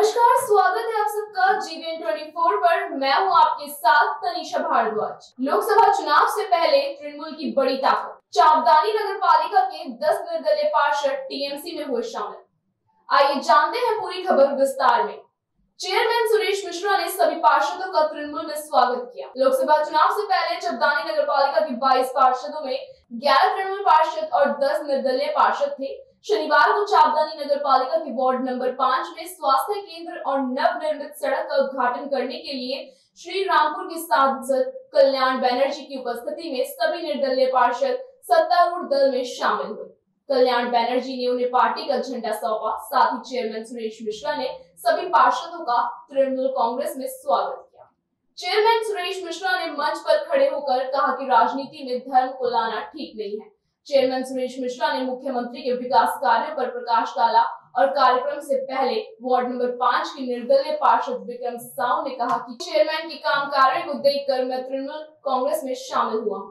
नमस्कार, स्वागत है आप सबका GBN 24 पर। मैं हूं आपके साथ तनिषा भारद्वाज। लोकसभा चुनाव से पहले तृणमूल की बड़ी ताकत चांपदानी नगरपालिका के 10 निर्दलीय पार्षद TMC में हुए शामिल। आइए जानते हैं पूरी खबर विस्तार में। चेयरमैन सुरेश मिश्रा ने सभी पार्षदों का तृणमूल में स्वागत किया। लोकसभा चुनाव से पहले चांपदानी नगरपालिका के 22 पार्षदों में 11 तृणमूल पार्षद और 10 निर्दलीय पार्षद थे। शनिवार को चांपदानी नगरपालिका के वार्ड नंबर 5 में स्वास्थ्य केंद्र और नवनिर्मित सड़क का उद्घाटन करने के लिए श्री रामपुर के सांसद कल्याण बनर्जी की उपस्थिति में सभी निर्दलीय पार्षद सत्तारूढ़ दल में शामिल हुए। कल्याण बनर्जी ने उन्हें पार्टी का झंडा सौंपा। साथ ही चेयरमैन सुरेश मिश्रा ने सभी पार्षदों का तृणमूल कांग्रेस में स्वागत किया। चेयरमैन सुरेश मिश्रा ने मंच पर खड़े होकर कहा कि राजनीति में धर्म को लाना ठीक नहीं है। चेयरमैन सुरेश मिश्रा ने मुख्यमंत्री के विकास कार्यों पर प्रकाश डाला और कार्यक्रम से पहले वार्ड नंबर 5 के निर्दलीय पार्षद विक्रम साहू ने कहा कि चेयरमैन के काम कार्य को देखकर मैं तृणमूल कांग्रेस में शामिल हुआ।